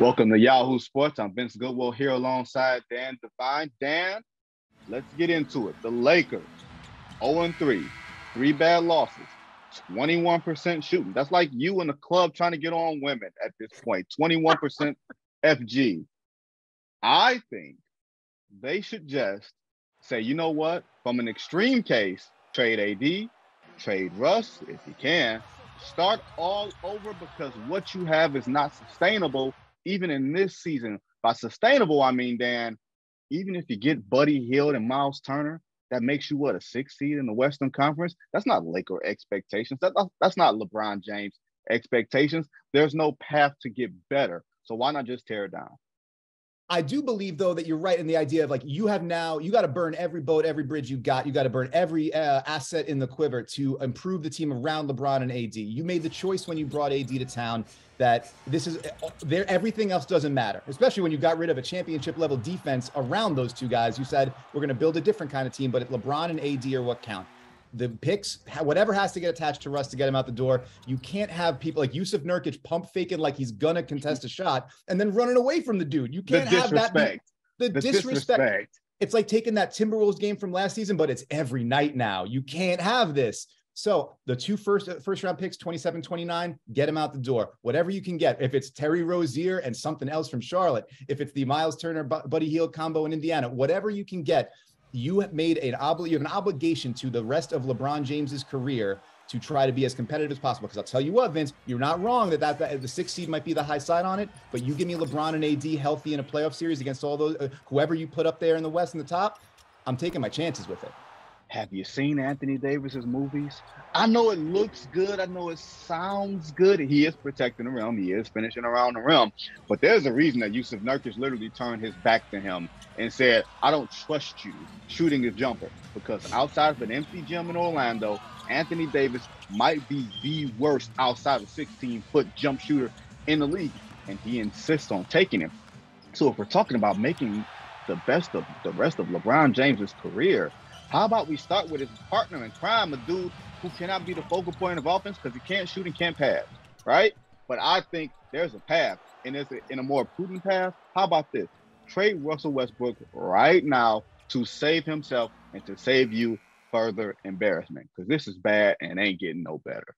Welcome to Yahoo Sports. I'm Vincent Goodwill here alongside Dan Devine. Dan, let's get into it. The Lakers, 0-3, three bad losses, 21% shooting. That's like you in the club trying to get on women at this point, 21% FG. I think they should just say, you know what, from an extreme case, trade AD, trade Russ if you can, start all over because what you have is not sustainable. Even in this season, by sustainable, I mean, Dan, even if you get Buddy Hield and Miles Turner, that makes you, what, a 6th seed in the Western Conference? That's not Laker expectations. That's not LeBron James expectations. There's no path to get better. So why not just tear it down? I do believe, though, that you're right in the idea of, like, you got to burn every boat, every bridge you got. You got to burn every asset in the quiver to improve the team around LeBron and AD. You made the choice when you brought AD to town that this is there. Everything else doesn't matter, especially when you got rid of a championship level defense around those two guys. You said, we're going to build a different kind of team, but LeBron and AD are what count. The picks, whatever has to get attached to Russ to get him out the door. You can't have people like Yusuf Nurkic pump faking like he's going to contest a shot and then running away from the dude. You can't have that. The disrespect. It's like taking that Timberwolves game from last season, but it's every night now. You can't have this. So the two first round picks, 27, 29, get him out the door. Whatever you can get. If it's Terry Rozier and something else from Charlotte, if it's the Miles Turner, Buddy Hield combo in Indiana, whatever you can get. You have made you have an obligation to the rest of LeBron James's career to try to be as competitive as possible. Because I'll tell you what, Vince, you're not wrong that the 6th seed might be the high side on it, but you give me LeBron and AD healthy in a playoff series against all those, whoever you put up there in the West in the top, I'm taking my chances with it. Have you seen Anthony Davis's movies? I know it looks good. I know it sounds good. He is protecting the rim. He is finishing around the rim. But there's a reason that Yusuf Nurkic literally turned his back to him and said, I don't trust you shooting a jumper, because outside of an empty gym in Orlando, Anthony Davis might be the worst outside of 16-foot jump shooter in the league, and he insists on taking him. So if we're talking about making the best of the rest of LeBron James's career, how about we start with his partner in crime, a dude who cannot be the focal point of offense because he can't shoot and can't pass, right? But I think there's a path, and it's in a more prudent path. How about this? Trade Russell Westbrook right now to save himself and to save you further embarrassment, because this is bad and ain't getting no better.